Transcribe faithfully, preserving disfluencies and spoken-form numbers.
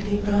Deepa.